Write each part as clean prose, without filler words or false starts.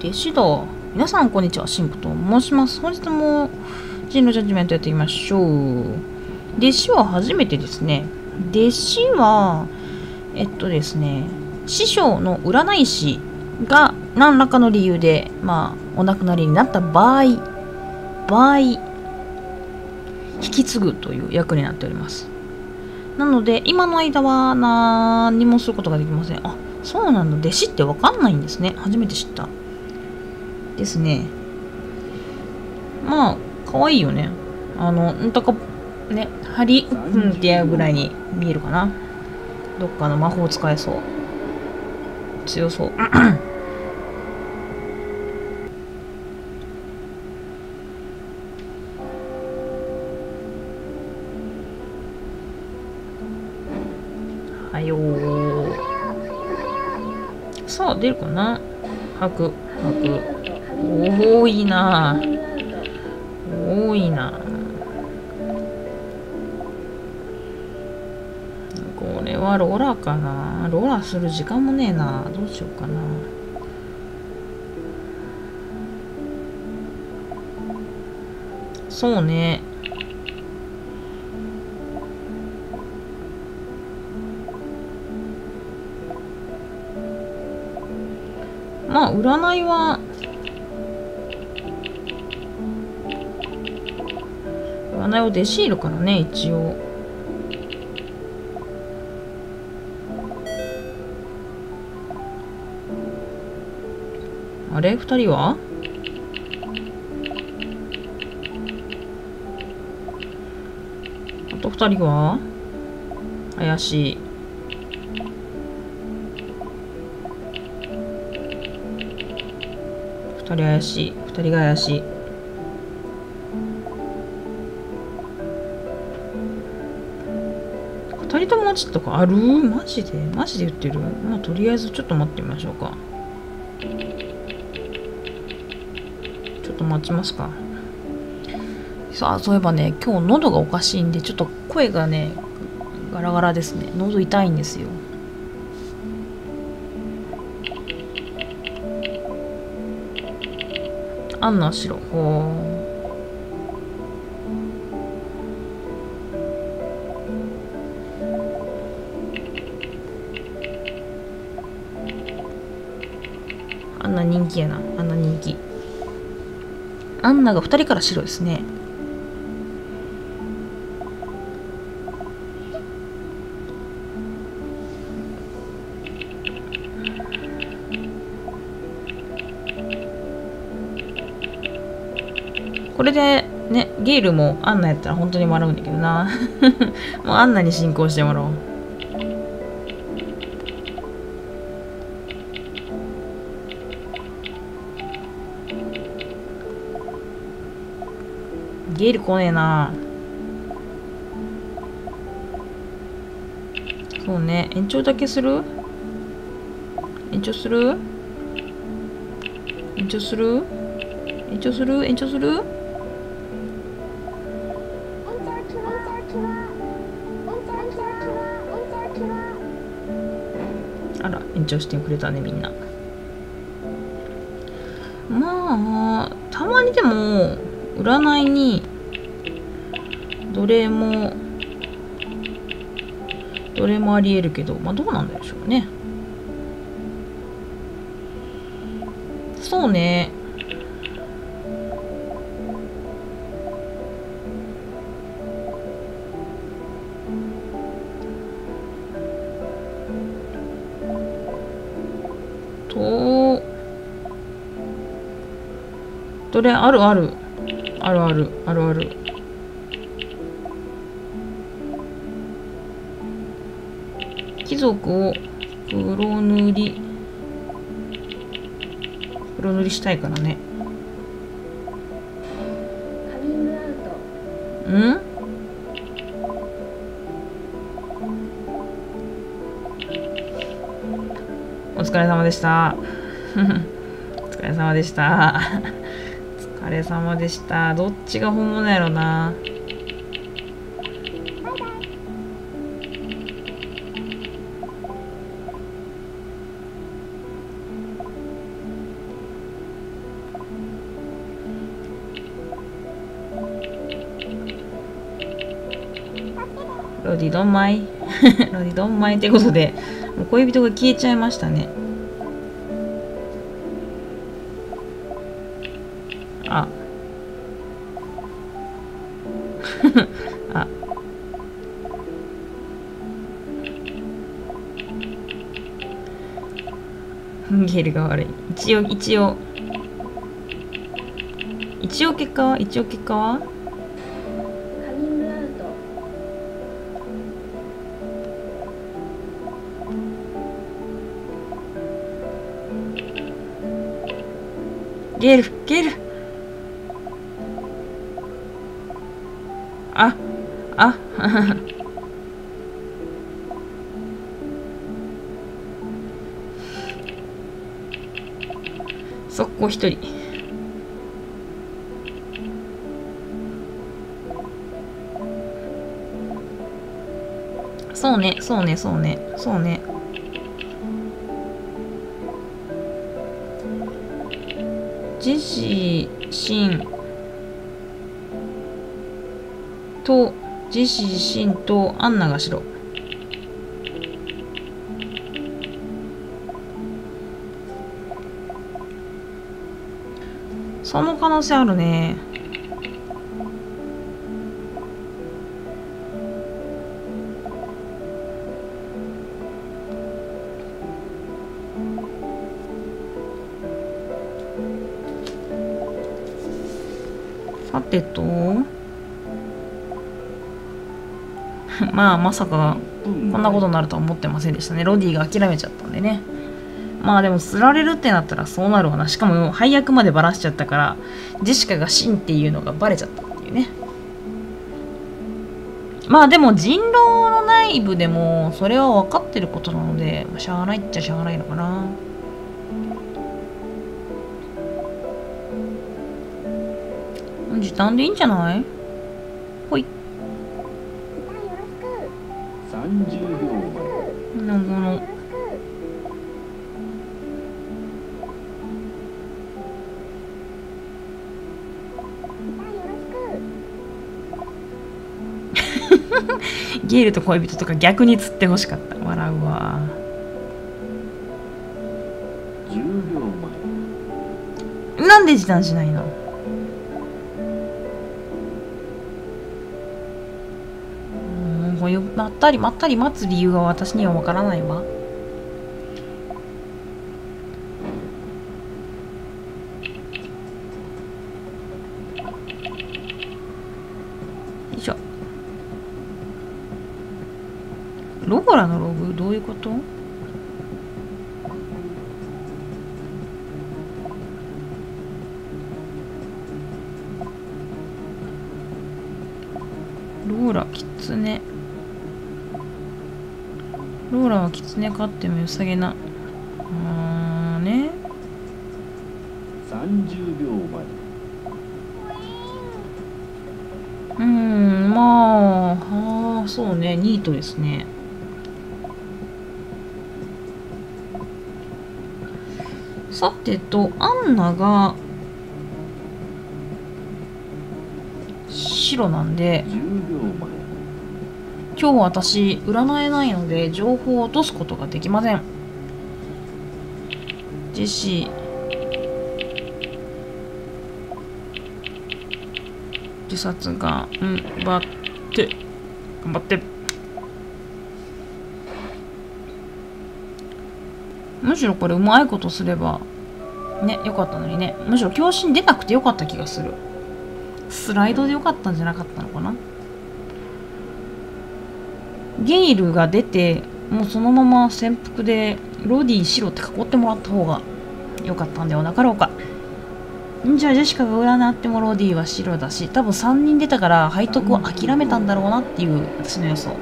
弟子だ。皆さんこんにちは、神父と申します。本日も進路ジャッジメントやっていきましょう。弟子は初めてですね。弟子は、ですね、師匠の占い師が何らかの理由で、お亡くなりになった場合、引き継ぐという役になっております。なので、今の間は何もすることができません。あ、そうなんだ。弟子ってわかんないんですね。初めて知った。ですね。可愛いよね。針、ってやるぐらいに見えるかな。どっかの魔法使えそう。強そう。はよー。さあ、出るかな。吐く。多いな。これはローラーかな。ローラーする時間もねえな。どうしようかな。そうね。占いは弟子いるからね、一応。あれ、二人はあと二人は怪しい。二人怪しい。二人が怪しい。二人とも落ちとかある？マジで言ってる？とりあえずちょっと待ってみましょうか。ちょっと待ちますか。さあ、そういえばね、今日喉がおかしいんで、ちょっと声がね、ガラガラですね。喉痛いんですよ。あんな白。あんな人気やな。あんな人気。あんなが2人から白ですね。これでね、ゲイルもアンナやったら本当に笑うんだけどな。もうアンナに進行してもらおう。ゲイル来ねえな。そうね、延長だけする？延長する？延長してくれたね、みんな。たまにでも占いにどれもありえるけど、どうなんでしょうね。そうね。どれある。貴族を黒塗りしたいからね。お疲れ様でした。お疲れ様でした。どっちが本物やろな。ロディドンマイロディドンマイってことで、もう恋人が消えちゃいましたね。ああ、ゲルが悪い。一応結果はゲルあ速攻一人。そうね。ジェシー、シンと、アンナが白。その可能性あるね。さてとまあまさかこんなことになるとは思ってませんでしたね。ロディが諦めちゃったんでね。まあでも釣られるってなったらそうなるわな。しかも配役までバラしちゃったから、ジェシカがシンっていうのがバレちゃったっていうね。まあでも人狼の内部でもそれは分かってることなので、しゃあないっちゃしゃあないのかな。時短でいいんじゃない？ほい。30秒。なんかのゲールと恋人とか逆に釣ってほしかった。笑うわ。10秒前。なんで時短しないの？もうまったり待つ理由は私にはわからないわ。ロゴラのログどういうこと？ローラはキツネ飼っても良さげな。あーね。30秒前。まあ、そうね、ニートですね。さてと、アンナが白なんで、今日私占えないので情報を落とすことができません。ジェシー自殺が頑張ってむしろこれうまいことすればね、よかったのにね。むしろ教師に出なくてよかった気がする。スライドでよかったんじゃなかったのかな。ゲイルが出て、もうそのまま潜伏でロディ白って囲ってもらった方がよかったんではなかろうか。じゃあジェシカが占ってもロディは白だし、多分3人出たから背徳を諦めたんだろうなっていう私の予想。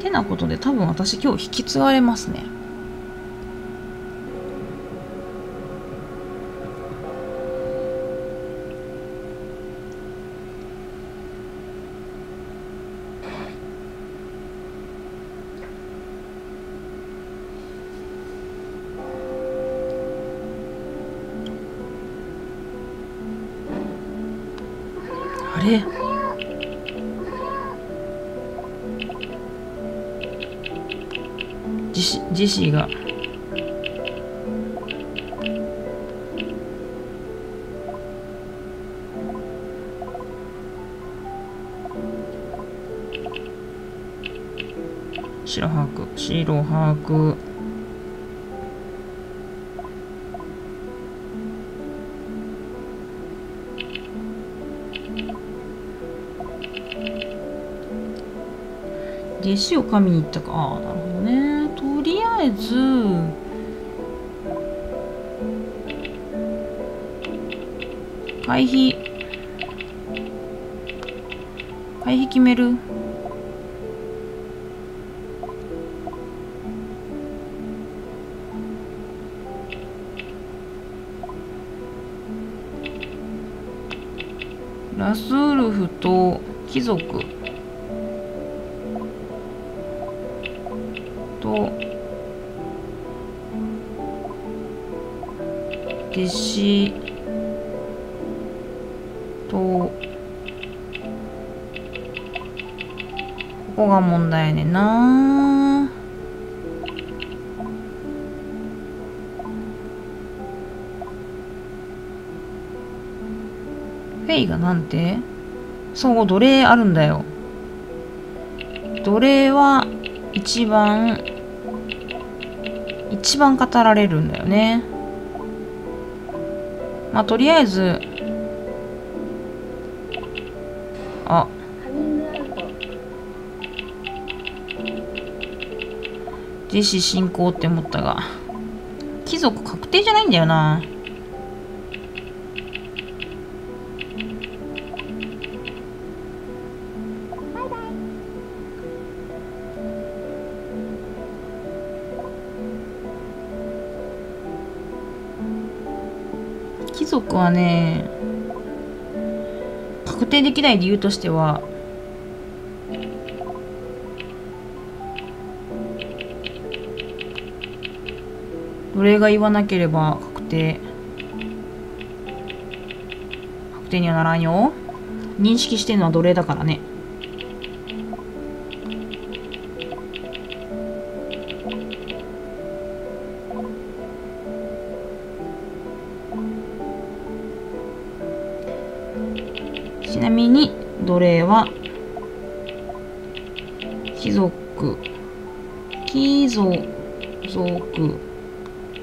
てなことで多分私今日引き継がれますね。れジシーが白把握、白把握。弟子を神に行ったか。ああ、なるほどね。とりあえず回避、回避決める。ラスウルフと貴族と弟子と、ここが問題やねんな。フェイがなんてそう奴隷あるんだよ。奴隷は一番語られるんだよね。まあとりあえずあ自死進行って思ったが貴族確定じゃないんだよな。貴族はね、確定できない理由としては、奴隷が言わなければ確定にはならんよ。認識してるのは奴隷だからね。ちなみに奴隷は貴族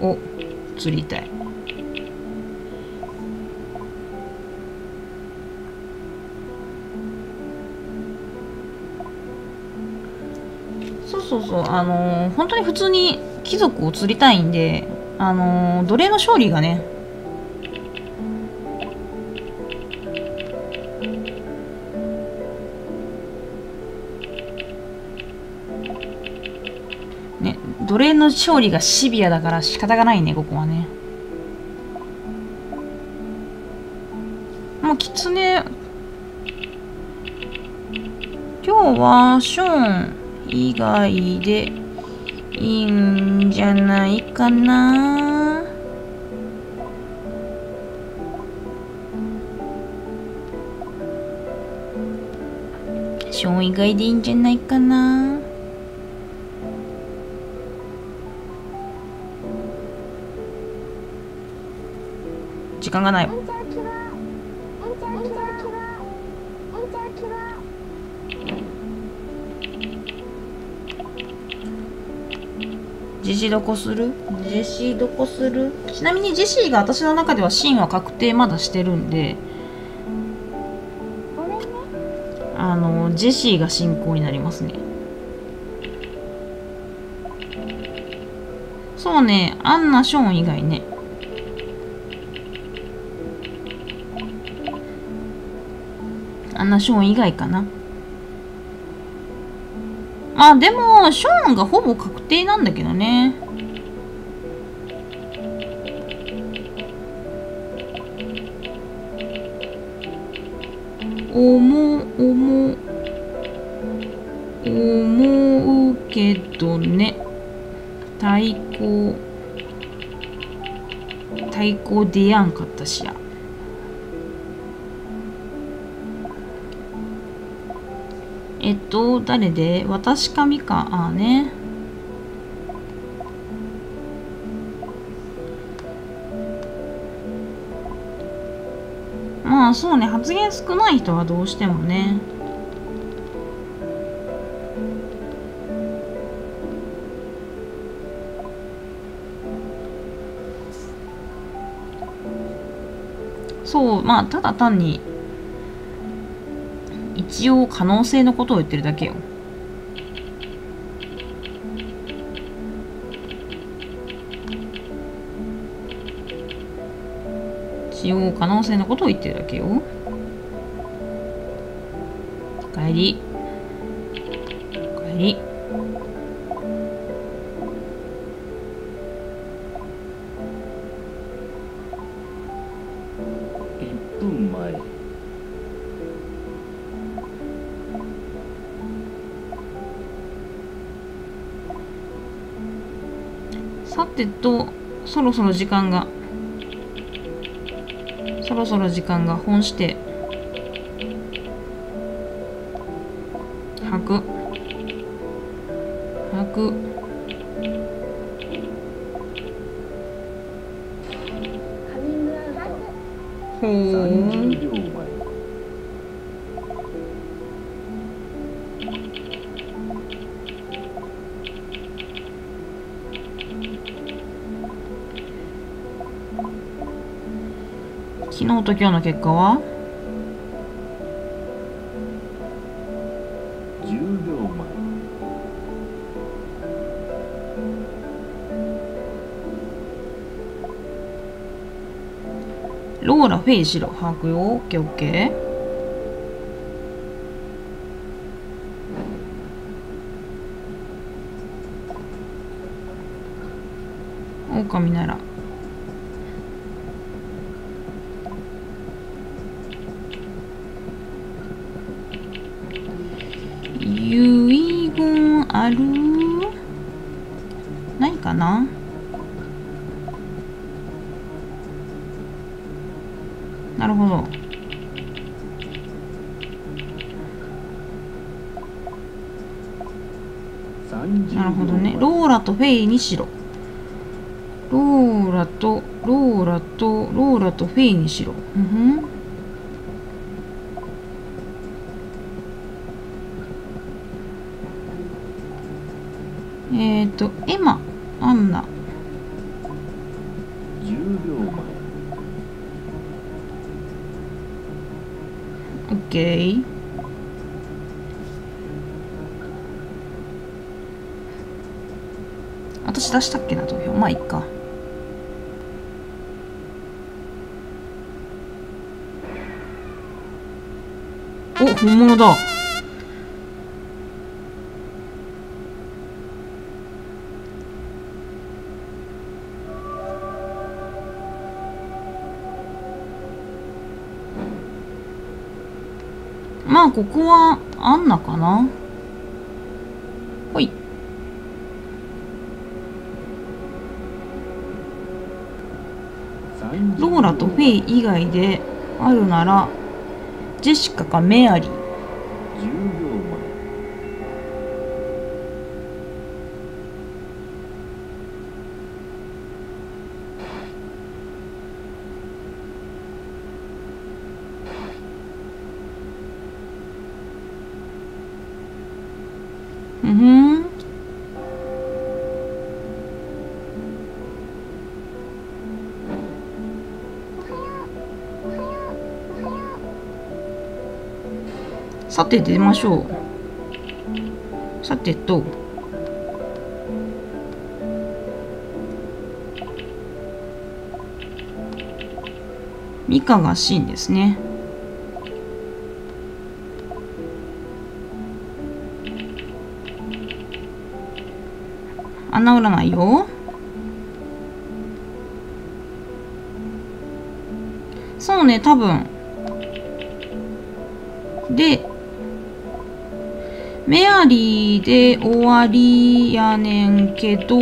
を釣りたい。そうそうそう本当に普通に貴族を釣りたいんで奴隷の勝利がね奴隷の勝利がシビアだから仕方がないね、ここはね。もう狐今日はショーン以外でいいんじゃないかな。ショーン以外でいいんじゃないかな。時間がない。ジシーどこする？ジシーどこする？ちなみにジシーが私の中ではシーンは確定まだしてるんで、ジシーが進行になりますね。そうね、アンナショーン以外ね。アンナ・ショーン以外かな。まあでもショーンがほぼ確定なんだけどね。思うけどね。対抗出やんかったしや。誰で私かみか、ああね。まあそうね、発言少ない人はどうしてもね。そう、まあただ単に一応可能性のことを言ってるだけよ。一応可能性のことを言ってるだけよ。おかえり。おかえり。1分前。さてと、そろそろ時間が本して吐くほう。昨日と今日の結果は10秒前。ローラフェイシロ吐くよ。オッケーオッケー。オオカミなら遺言ある？ないかな？なるほど。なるほどね。ローラとフェイにしろ。ローラとフェイにしろ。うん。エマ、アンナ。10秒前。オッケー。私出したっけな、投票。まあいっか。お、本物だ。まあここはアンナかな。ほい。ローラとフェイ以外であるならジェシカかメアリー。さて出ましょう。さてとミカがシンですね。穴占いよ。そうね、多分でメアリーで終わりやねんけど、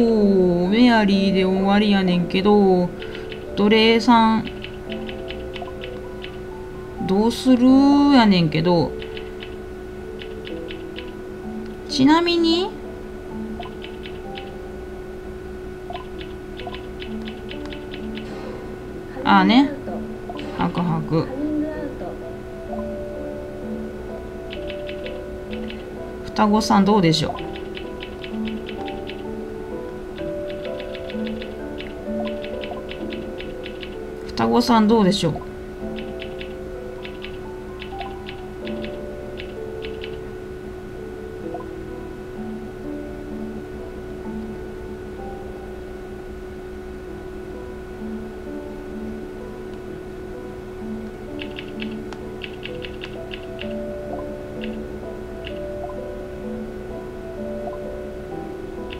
奴隷さん、どうするやねんけど、ちなみにあーね、はくはく双子さんどうでしょう。双子さんどうでしょう。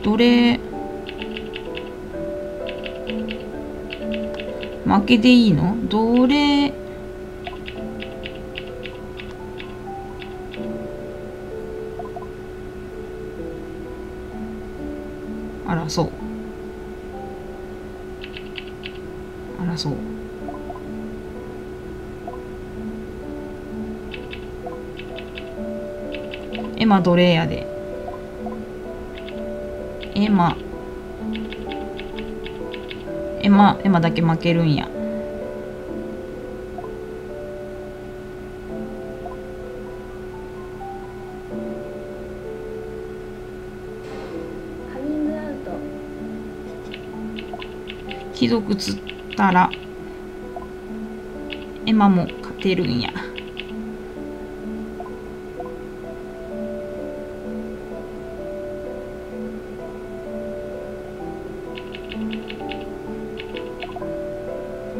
どれ負けでいいの？どれあらそうあらそうエマどれやでエマだけ負けるんや。貴族釣ったらエマも勝てるんや。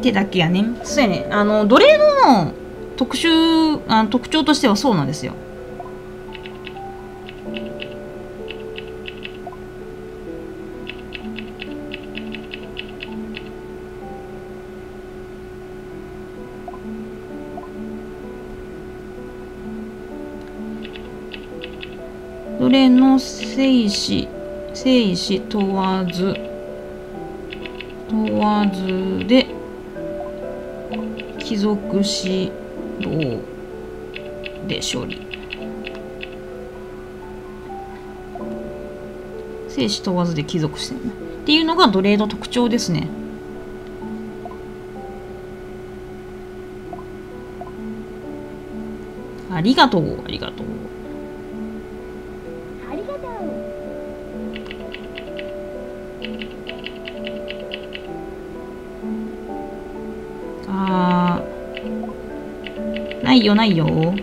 手だけやね。そうやね。奴隷の特徴としてはそうなんですよ。奴隷の生死問わずで貴族指導で処理。生死問わずで貴族してるっていうのが奴隷の特徴ですね。ありがとうありがとうありがとう。ないよないよ。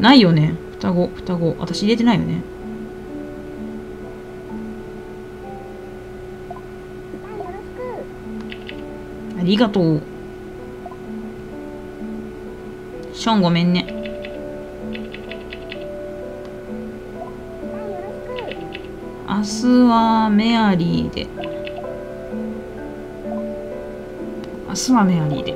ないよね。双子。私入れてないよね。ありがとう。ションごめんね。明日はメアリーで。スマメアリーで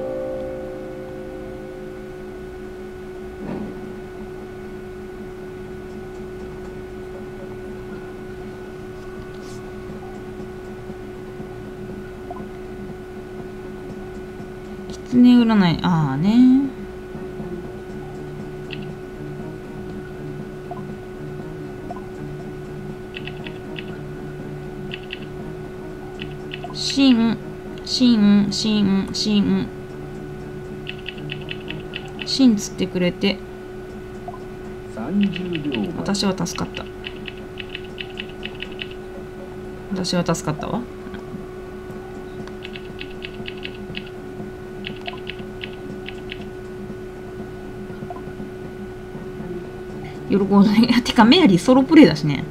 キツネ占いああねシン釣ってくれて私は助かったわ。喜ぶね。てかメアリーソロプレイだしね。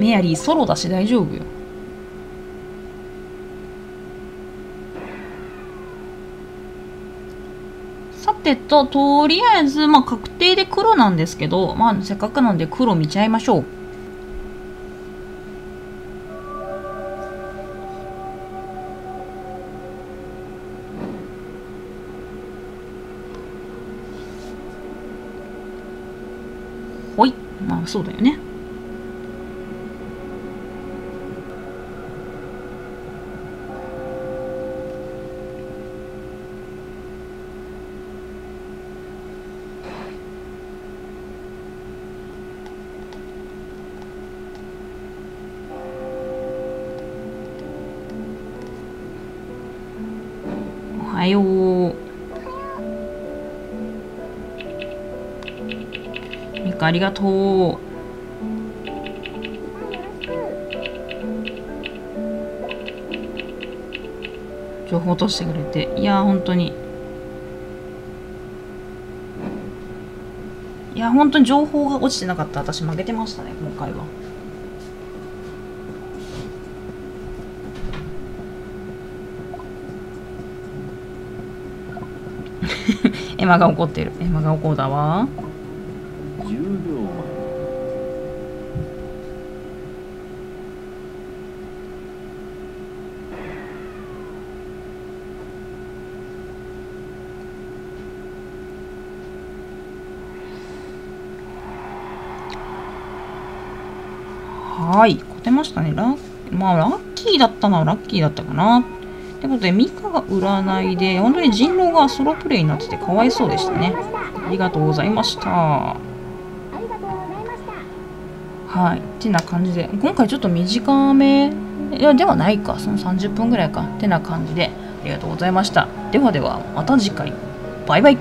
メアリーソロだし大丈夫よ。さてと、とりあえず、まあ、確定で黒なんですけど、まあ、せっかくなんで黒見ちゃいましょう。ほい。まあ、そうだよね。よう。ミカありがとう。情報通してくれて、いやー本当に、いや本当に情報が落ちてなかった。私負けてましたね今回は。エマが怒ってる。エマが怒ったわ。10秒前。はい、勝てましたね。まあ、ラッキーだったな、ラッキーだったかな。ということで、ミカが占いで、本当に人狼がソロプレイになってて、かわいそうでしたね。ありがとうございました。はい、ってな感じで、今回ちょっと短め、いや、ではないか、その30分ぐらいか、ってな感じで、ありがとうございました。ではでは、また次回、バイバイ。